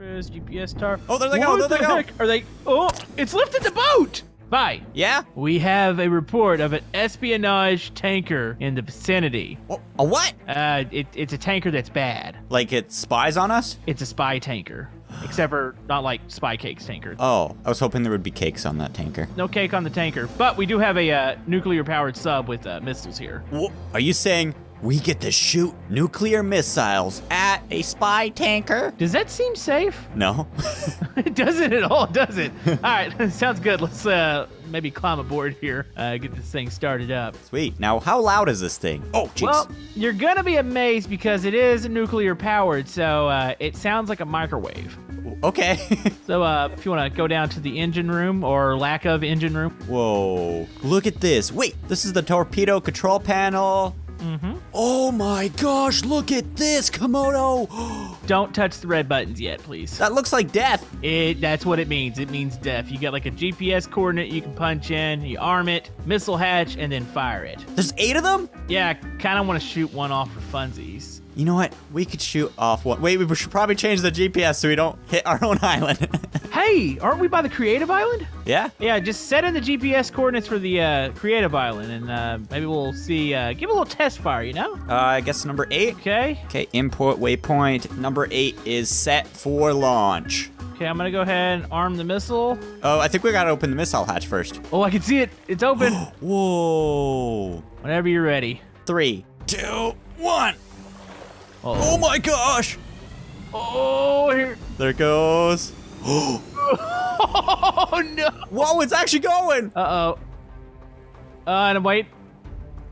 Surface, GPS tower. Oh, there they go, there they go. Are they, oh, it's lifted the boat. Bye. Yeah? We have a report of an espionage tanker in the vicinity. A what? It's a tanker that's bad. Like it spies on us? It's a spy tanker. Except for not like Spy Cakes tanker. Oh, I was hoping there would be cakes on that tanker. No cake on the tanker, but we do have a nuclear-powered sub with missiles here. Are you saying we get to shoot nuclear missiles at a spy tanker? Does that seem safe? No. It doesn't at all, does it? All right, sounds good. Let's maybe climb aboard here, get this thing started up. Sweet. Now, how loud is this thing? Oh, jeez. Well, you're going to be amazed because it is nuclear powered, so it sounds like a microwave. Okay. So if you want to go down to the engine room or lack of engine room. Whoa. Look at this. Wait, this is the torpedo control panel. Mm-hmm. Oh my gosh, look at this, Komodo. Don't touch the red buttons yet, please. That looks like death. That's what it means. It means death. You got like a GPS coordinate you can punch in, you arm it, missile hatch, and then fire it. There's 8 of them? Yeah, I kind of want to shoot one off for funsies. You know what? We could shoot off one. Wait, we should probably change the GPS so we don't hit our own island. Hey, aren't we by the Creative Island? Yeah? Yeah, just set in the GPS coordinates for the Creative Island, and maybe we'll see, give a little test fire, you know? I guess number 8. Okay. Okay, import waypoint. Number 8 is set for launch. Okay, I'm gonna go ahead and arm the missile. Oh, I think we gotta open the missile hatch first. Oh, I can see it. It's open. Whoa. Whenever you're ready. 3, 2, 1. Uh-oh. Oh my gosh! Oh, here. There it goes. Oh no! Whoa, it's actually going! Uh oh. And wait.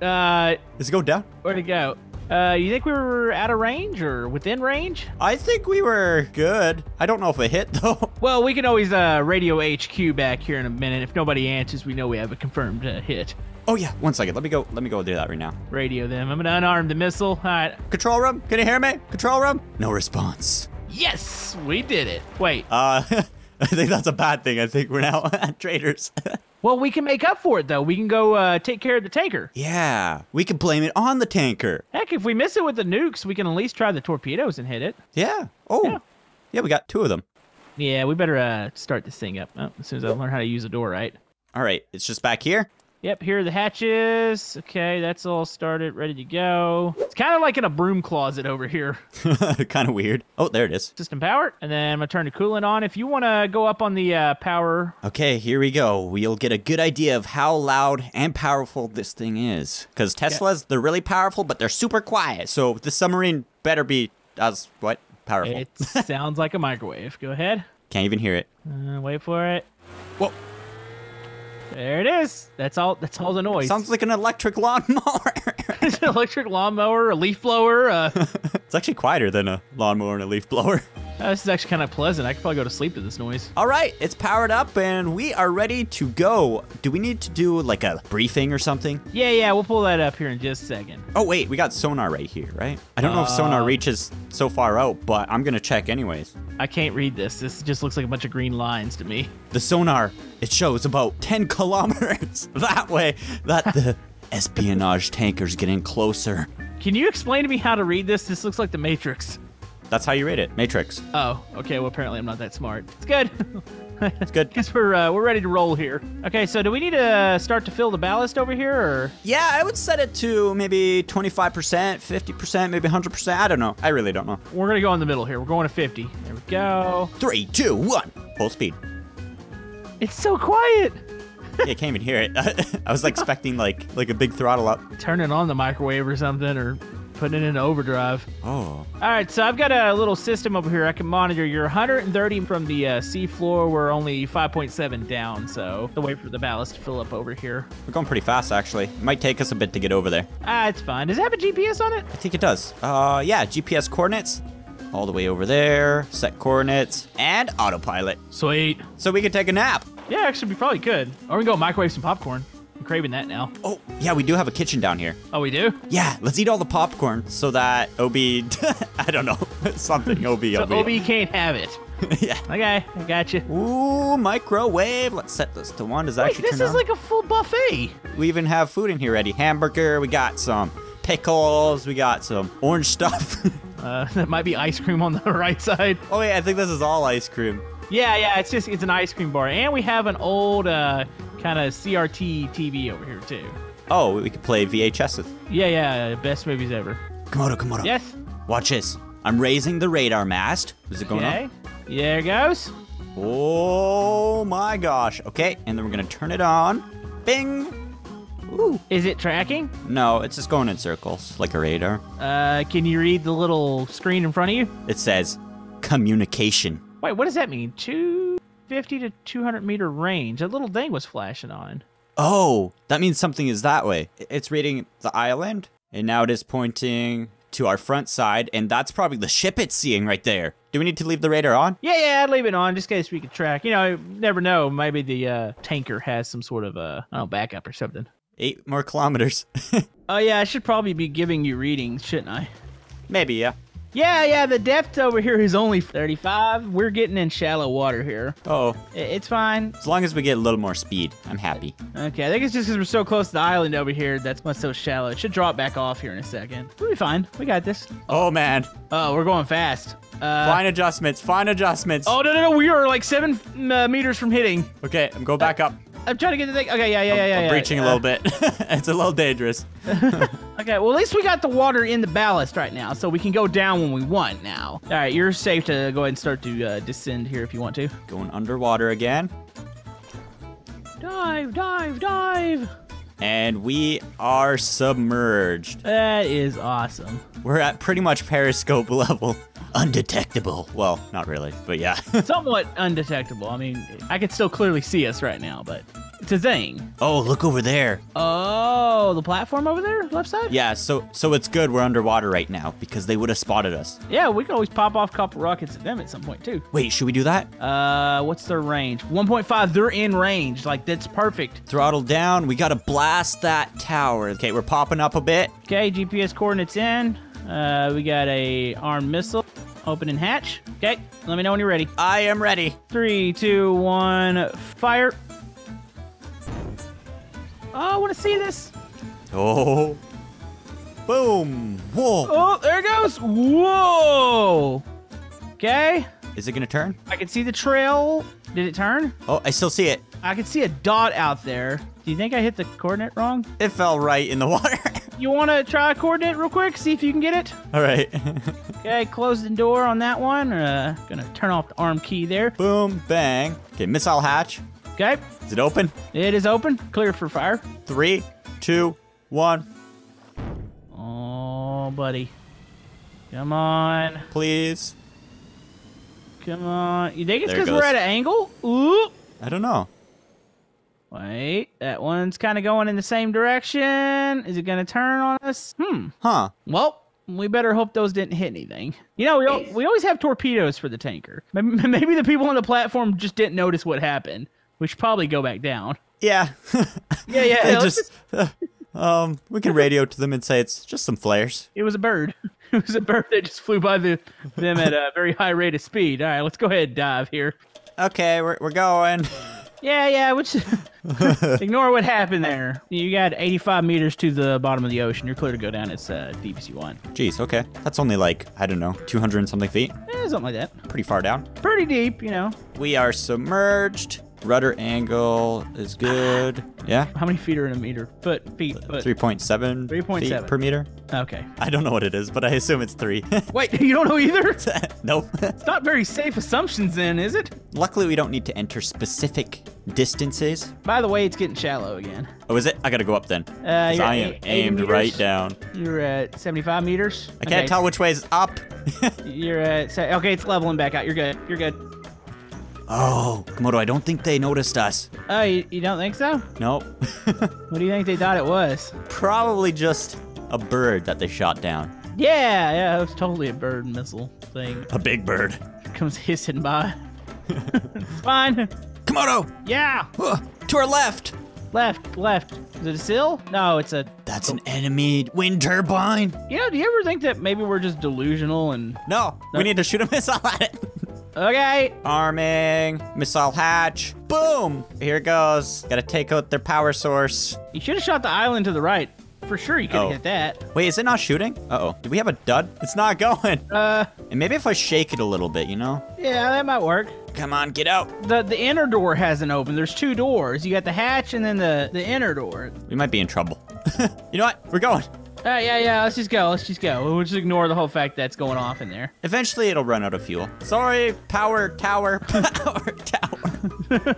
Does it go down? Where'd it go? You think we were out of range or within range? I think we were good. I don't know if it hit though. Well, we can always radio HQ back here in a minute. If nobody answers, we know we have a confirmed hit. Oh yeah, one second. Let me go do that right now. Radio them. I'm gonna unarm the missile. All right. Control room, can you hear me? Control room? No response. Yes, we did it. Wait. I think that's a bad thing. I think we're now traitors. Well, we can make up for it, though. We can go take care of the tanker. Yeah, we can blame it on the tanker. Heck, if we miss it with the nukes, we can at least try the torpedoes and hit it. Yeah. Oh, yeah we got 2 of them. Yeah, we better start this thing up as soon as I learn how to use the door, right? All right, it's just back here. Yep, here are the hatches. Okay, that's all started, ready to go. It's kind of like in a broom closet over here. Kind of weird. Oh, there it is. System power, and then I'm gonna turn the coolant on. If you wanna go up on the power. Okay, here we go. We'll get a good idea of how loud and powerful this thing is. Because Teslas, they're really powerful, but they're super quiet. So the submarine better be as, what, powerful. It sounds like a microwave. Go ahead. Can't even hear it. Wait for it. Whoa. There it is. That's all the noise. Sounds like an electric lawnmower. It's an electric lawnmower, a leaf blower. It's actually quieter than a lawnmower and a leaf blower. This is actually kind of pleasant. I could probably go to sleep to this noise. All right, it's powered up and we are ready to go. Do we need to do like a briefing or something? Yeah, we'll pull that up here in just a second. Oh wait, we got sonar right here, right? I don't know if sonar reaches so far out, but I'm gonna check anyways. I can't read this. This just looks like a bunch of green lines to me. The sonar, it shows about 10 kilometers that way that the espionage tanker's getting closer. Can you explain to me how to read this? This looks like the Matrix. That's how you rate it, Matrix. Oh, okay, well apparently I'm not that smart. It's good. It's good. Guess we're ready to roll here. Okay, so do we need to start to fill the ballast over here, or? Yeah, I would set it to maybe 25%, 50%, maybe 100%, I don't know. I really don't know. We're gonna go in the middle here. We're going to 50. There we go. 3, 2, 1, full speed. It's so quiet. Yeah, I can't even hear it. I was like, expecting like a big throttle up. Turning on the microwave or something, or putting it into overdrive. Oh. All right, so I've got a little system over here. I can monitor. You're 130 from the sea floor. We're only 5.7 down, so we'll wait for the ballast to fill up over here. We're going pretty fast, actually. It might take us a bit to get over there. Ah, it's fine. Does it have a GPS on it? I think it does. Yeah, GPS coordinates. All the way over there, set coordinates, and autopilot. Sweet. So we could take a nap. Yeah, actually, we probably could. Or we can go microwave some popcorn. I'm craving that now. Oh, yeah, we do have a kitchen down here. Oh, we do? Yeah, let's eat all the popcorn so that OB, I don't know, something OB. So OB can't have it. Yeah. Okay, I got you. Ooh, microwave. Let's set this to 1. Does that actually turn on? Wait, this is like a full buffet. We even have food in here already. Hamburger, we got some pickles, we got some orange stuff. That might be ice cream on the right side. Oh yeah, I think this is all ice cream. Yeah, yeah, it's just, it's an ice cream bar. And we have an old kind of CRT TV over here too. Oh, we could play VHSs. Yeah, yeah, best movies ever. Komodo, Komodo. Yes? Watch this. I'm raising the radar mast. Is it going up? Yeah, there it goes. Oh my gosh. Okay, and then we're gonna turn it on. Bing! Ooh. Is it tracking? No, it's just going in circles, like a radar. Can you read the little screen in front of you? It says, communication. Wait, what does that mean? 250 to 200 meter range. That little thing was flashing on. Oh, that means something is that way. It's reading the island, and now it is pointing to our front side, and that's probably the ship it's seeing right there. Do we need to leave the radar on? Yeah, yeah, I'd leave it on just in case we could track. You know, never know. Maybe the tanker has some sort of, I don't know, backup or something. 8 more kilometers. Oh, yeah, I should probably be giving you readings, shouldn't I? Maybe, yeah. Yeah, yeah, the depth over here is only 35. We're getting in shallow water here. Oh. It's fine. As long as we get a little more speed, I'm happy. Okay, I think it's just because we're so close to the island over here, that's what's so shallow. It should drop back off here in a second. We'll be fine. We got this. Oh, man. Oh, we're going fast. Fine adjustments, fine adjustments. Oh, no, no, no, we are like 7 meters from hitting. Okay, I'm going back up. I'm trying to get the thing. Okay, yeah, yeah, yeah, yeah. I'm breaching a little bit. It's a little dangerous. Okay, well, at least we got the water in the ballast right now, so we can go down when we want now. All right, you're safe to go ahead and start to descend here if you want to. Going underwater again. Dive, dive, dive. And we are submerged. That is awesome. We're at pretty much periscope level. Undetectable. Well, not really, but yeah. Somewhat undetectable. I mean, I could still clearly see us right now, but it's a thing. Oh, look over there. Oh, the platform over there, left side? Yeah, so it's good we're underwater right now because they would have spotted us. Yeah, we could always pop off a couple rockets at them at some point too. Wait, should we do that? What's their range? 1.5, they're in range. Like, that's perfect. Throttle down, we gotta blast that tower. Okay, we're popping up a bit. Okay, GPS coordinates in. We got a armed missile. Open and hatch. Okay, let me know when you're ready. I am ready. 3, 2, 1, fire. Oh, I want to see this. Oh. Boom. Whoa. Oh, there it goes. Whoa. Okay. Is it going to turn? I can see the trail. Did it turn? Oh, I still see it. I can see a dot out there. Do you think I hit the coordinate wrong? It fell right in the water. You want to try a coordinate real quick? See if you can get it? All right. Okay, close the door on that one. Gonna turn off the arm key there. Boom, bang. Okay, missile hatch. Okay. Is it open? It is open. Clear for fire. 3, 2, 1. Oh, buddy. Come on. Please. Come on. You think it's because we're at an angle? Ooh. I don't know. Wait, that one's kind of going in the same direction. Is it going to turn on us? Hmm. Huh. Well, we better hope those didn't hit anything. You know, we always have torpedoes for the tanker. Maybe the people on the platform just didn't notice what happened. We should probably go back down. Yeah. Yeah, yeah. We can radio to them and say it's just some flares. It was a bird. It was a bird that just flew by them at a very high rate of speed. All right, let's go ahead and dive here. Okay, we're going. Yeah, yeah, which ignore what happened there. You got 85 meters to the bottom of the ocean. You're clear to go down as deep as you want. Jeez, okay. That's only like, I don't know, 200 and something feet? Eh, something like that. Pretty far down. Pretty deep, you know. We are submerged. Rudder angle is good. Yeah? How many feet are in a meter? Foot. 3.7 feet per meter. Okay. I don't know what it is, but I assume it's 3. Wait, you don't know either? Nope. It's not very safe assumptions then, is it? Luckily, we don't need to enter specific distances. By the way, it's getting shallow again. Oh, is it? I got to go up then. I am aimed right down. You're at 75 meters. I can't tell which way is up. You're at... Okay, it's leveling back out. You're good. You're good. Oh, Komodo, I don't think they noticed us. Oh, you don't think so? Nope. What do you think they thought it was? Probably just a bird that they shot down. Yeah, yeah, it was totally a bird missile thing. A big bird. Comes hissing by. It's fine. Komodo! Yeah! To our left! Left, left. Is it a seal? No, it's a... That's an enemy wind turbine. Yeah, do you ever think that maybe we're just delusional and... No, we need to shoot a missile at it. Okay. Arming. Missile hatch. Boom. Here it goes. Gotta take out their power source. You should have shot the island to the right. For sure you could hit that. Wait, is it not shooting? Uh-oh. Do we have a dud? It's not going. And maybe if I shake it a little bit, you know? Yeah, that might work. Come on, get out. The inner door hasn't opened. There's two doors. You got the hatch and then the inner door. We might be in trouble. You know what? We're going. Yeah, let's just go. Let's just go. We'll just ignore the whole fact that it's going off in there. Eventually, it'll run out of fuel. Sorry, power tower. Power tower.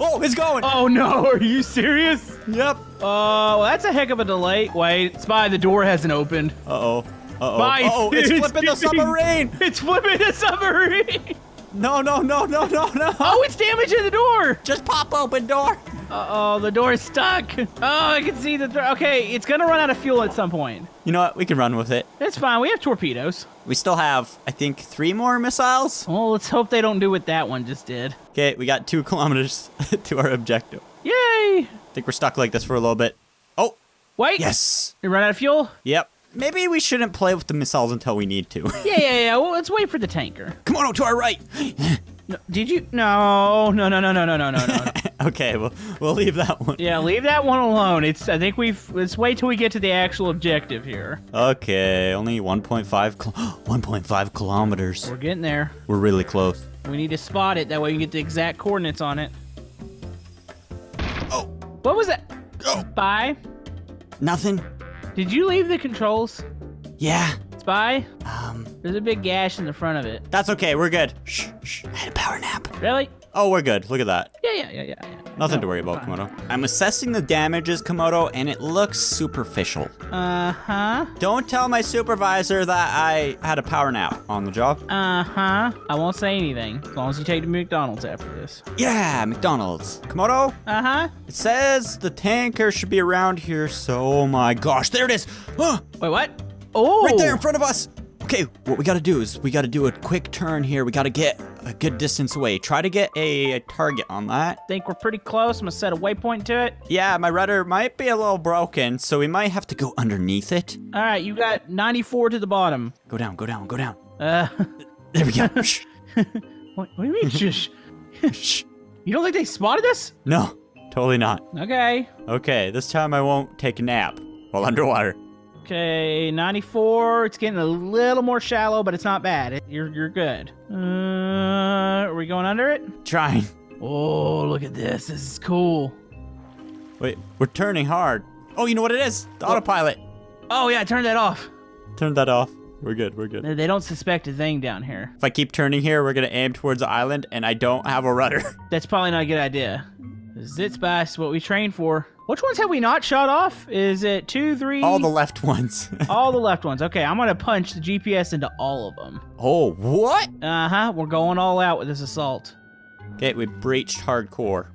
Oh, it's going. Oh, no. Are you serious? Yep. Oh, well, that's a heck of a delay. Wait, Spy, the door hasn't opened. Uh-oh. Uh-oh. Uh-oh, it's flipping the submarine. It's flipping the submarine. No. Oh, it's damaging the door. Just pop open door. Uh-oh, the door is stuck. Oh, I can see the door. Okay, it's going to run out of fuel at some point. You know what? We can run with it. That's fine. We have torpedoes. We still have, I think, 3 more missiles. Well, let's hope they don't do what that one just did. Okay, we got 2 kilometers to our objective. Yay. I think we're stuck like this for a little bit. Oh. Wait. Yes. We run out of fuel? Yep. Maybe we shouldn't play with the missiles until we need to. Yeah. Well, let's wait for the tanker. Komodo, to our right. No, did you? No. Okay, we'll leave that one. Yeah, leave that one alone. Let's wait till we get to the actual objective here. Okay, only 1.5 kilometers. We're getting there. We're really close. We need to spot it. That way we can get the exact coordinates on it. Oh. What was that? Oh. Spy? Nothing. Did you leave the controls? Yeah. Spy? There's a big gash in the front of it. That's okay, we're good. Shh, I had a power nap. Really? Oh, we're good, look at that. Yeah. Nothing to worry about, Komodo. I'm assessing the damages, Komodo, and it looks superficial. Uh-huh. Don't tell my supervisor that I had a power nap on the job. Uh-huh. I won't say anything, as long as you take to McDonald's after this. Yeah, McDonald's. Komodo? Uh-huh. It says the tanker should be around here, so oh my gosh, there it is. Huh. Wait, what? Oh. Right there in front of us. Okay, what we gotta do is we gotta do a quick turn here. We gotta get a good distance away. Try to get a target on that. I think we're pretty close. I'm gonna set a waypoint to it. Yeah, my rudder might be a little broken, so we might have to go underneath it. All right, you got 94 to the bottom. Go down. There we go. Shh. What do you mean, shh? Shh. You don't think they spotted us? No, totally not. Okay, this time I won't take a nap while underwater. Okay, 94. It's getting a little more shallow, but it's not bad. You're good. Are we going under it? Trying. Oh, look at this. This is cool. Wait, we're turning hard. Oh, you know what it is? The autopilot. Oh, yeah, turn that off. We're good. They don't suspect a thing down here. If I keep turning here, we're going to aim towards the island, and I don't have a rudder. That's probably not a good idea. Zitspass, what we trained for. Which ones have we not shot off? Is it 2, 3? All the left ones. All the left ones. Okay, I'm going to punch the GPS into all of them. Oh, what? Uh-huh. We're going all out with this assault. Okay, we breached hardcore.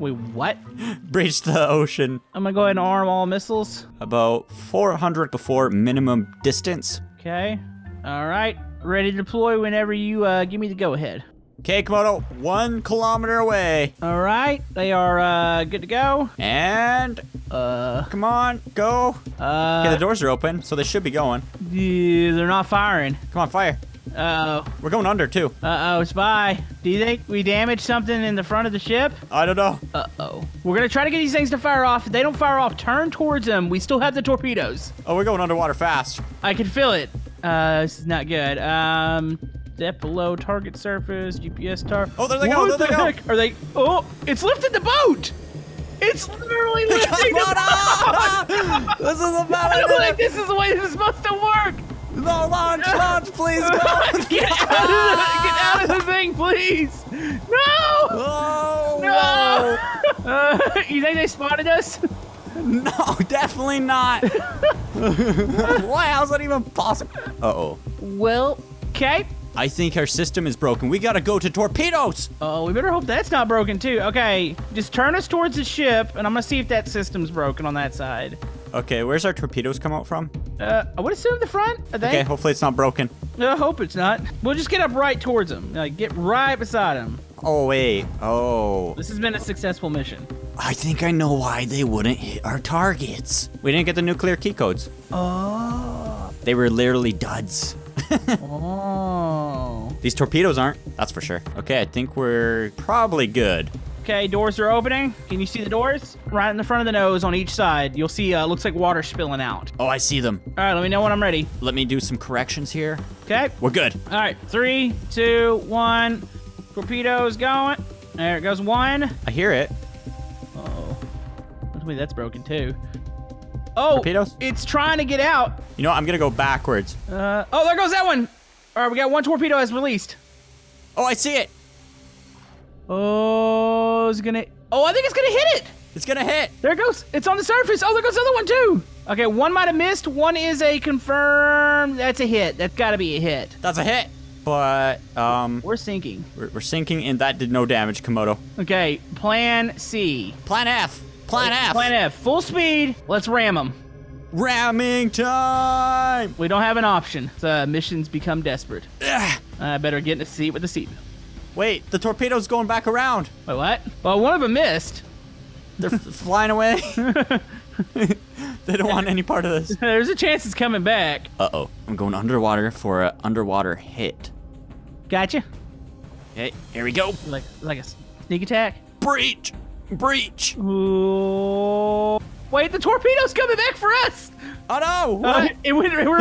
We what? Breached the ocean. I'm going to go ahead and arm all missiles. About 400 before minimum distance. Okay. All right. Ready to deploy whenever you give me the go-ahead. Okay, Komodo, 1 kilometer away. All right, they are good to go. And come on, go. Okay, the doors are open, so they should be going. They're not firing. Come on, fire. Uh-oh. We're going under, too. Uh-oh, Spy. Do you think we damaged something in the front of the ship? I don't know. Uh-oh. We're going to try to get these things to fire off. If they don't fire off, turn towards them. We still have the torpedoes. Oh, we're going underwater fast. I can feel it. This is not good. Step below target surface, GPS tar. Oh, there they go, there they go. What the heck are they? Oh, it's lifted the boat. It's literally lifting the boat. This is about I don't think this is the way this is supposed to work. No, launch, please, go. Get out of the thing, please. No. Oh, no. Whoa. You think they spotted us? No, definitely not. Why? How's that even possible? Uh-oh. Well, okay. I think our system is broken. We gotta go to torpedoes. Oh, we better hope that's not broken too. Okay, just turn us towards the ship and I'm gonna see if that system's broken on that side. Okay, where's our torpedoes come out from? I would assume the front, I think. Okay, hopefully it's not broken. I hope it's not. We'll just get up right towards them. Like, get right beside them. Oh, wait, oh. This has been a successful mission. I think I know why they wouldn't hit our targets. We didn't get the nuclear key codes. Oh. They were literally duds. Oh. These torpedoes aren't, that's for sure. Okay, I think we're probably good. Okay, doors are opening. Can you see the doors? Right in the front of the nose on each side. You'll see, looks like water spilling out. Oh, I see them. All right, let me know when I'm ready. Let me do some corrections here. Okay. We're good. All right, 3, 2, 1. Torpedoes going. There it goes, 1. I hear it. Uh-oh. Wait, that's broken too. Oh, torpedoes? It's trying to get out. You know what? I'm going to go backwards. Oh, there goes that one. All right, we got 1 torpedo has released. Oh, I see it. Oh, it's gonna... Oh, I think it's gonna hit it! It's gonna hit! There it goes! It's on the surface! Oh, there goes the other one, too! Okay, 1 might have missed. 1 is a confirmed... That's a hit. That's gotta be a hit. That's a hit! But, we're sinking. We're sinking, and that did no damage, Komodo. Okay, plan C. Plan F! Plan F! Plan F. Full speed. Let's ram them. Ramming time! We don't have an option. Missions become desperate. Ugh. I better get in a seat with the seatbelt. Wait, the torpedo's going back around. Wait, what? Well, 1 of them missed. They're flying away. They don't want any part of this. There's a chance it's coming back. Uh-oh. I'm going underwater for an underwater hit. Gotcha. Okay, here we go. Like a sneak attack? Breach! Breach! Ooh. Wait, the torpedo's coming back for us! Oh, no! What? We're here we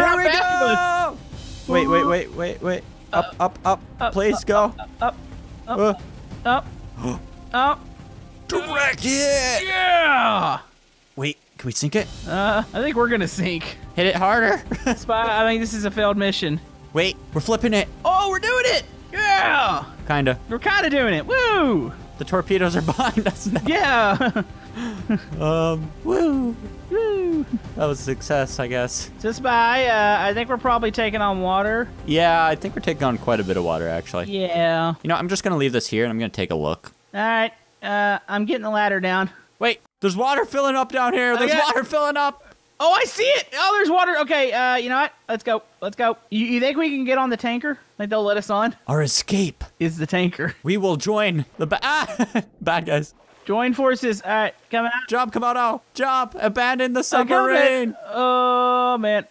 go! Wait. Up, please go. Up. Direct it! Yeah! Wait, can we sink it? I think we're gonna sink. Hit it harder. Spy, I think this is a failed mission. Wait, we're flipping it. Oh, we're doing it! Yeah! Kinda. We're kinda doing it, woo! The torpedoes are behind us now. Yeah! Woo! That was a success, I guess. Just by, I think we're probably taking on water. Yeah, I think we're taking on quite a bit of water, actually. Yeah. You know, I'm just gonna leave this here, and I'm gonna take a look. All right, I'm getting the ladder down. Wait, there's water filling up down here. There's water filling up. Oh, I see it. Oh, there's water. Okay, you know what? Let's go. You think we can get on the tanker? Think they'll let us on? Our escape is the tanker. We will join the bad guys. Join forces. All right, coming out. Jump, Komodo. Jump. Abandon the submarine. Oh, man.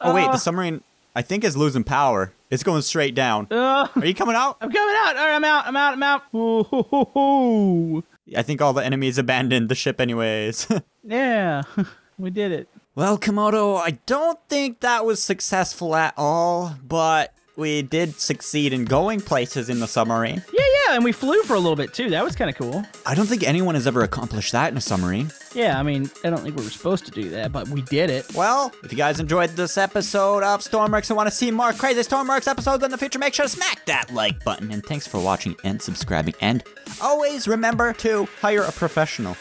Oh, wait. The submarine, I think, is losing power. It's going straight down. Are you coming out? I'm coming out. All right, I'm out. Ooh, ho, ho, ho. I think all the enemies abandoned the ship anyways. Yeah, we did it. Well, Komodo, I don't think that was successful at all, but we did succeed in going places in the submarine. Yeah, and we flew for a little bit, too. That was kind of cool. I don't think anyone has ever accomplished that in a submarine. Yeah, I mean, I don't think we were supposed to do that, but we did it. Well, if you guys enjoyed this episode of Stormworks and want to see more crazy Stormworks episodes in the future, make sure to smack that like button. And thanks for watching and subscribing. And always remember to hire a professional.